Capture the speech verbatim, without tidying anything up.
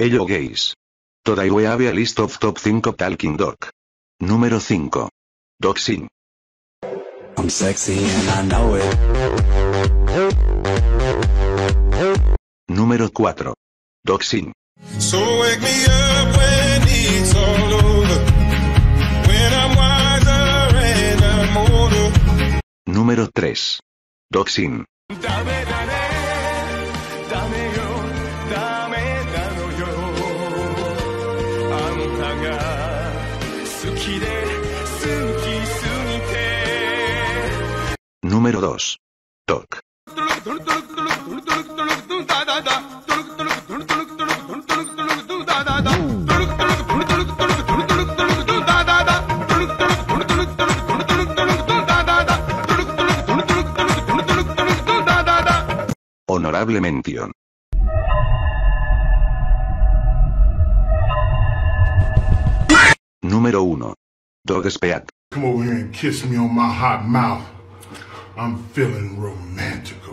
Hello guys. Today we have a list of top five talking dog. Número cinco. Dog sing. I'm sexy and I know it. Número cuatro. Dog sing. So wake me up when it's all over. When I'm wiser and I'm older. Número tres. Dog sing. Dame, dame, dame yo, dame, dano yo. Anta ga suki de, suki sunite. Número dos. Dog. Honorable mención. Número uno. Dog Speak. Come over here and kiss me on my hot mouth. I'm feeling romantic.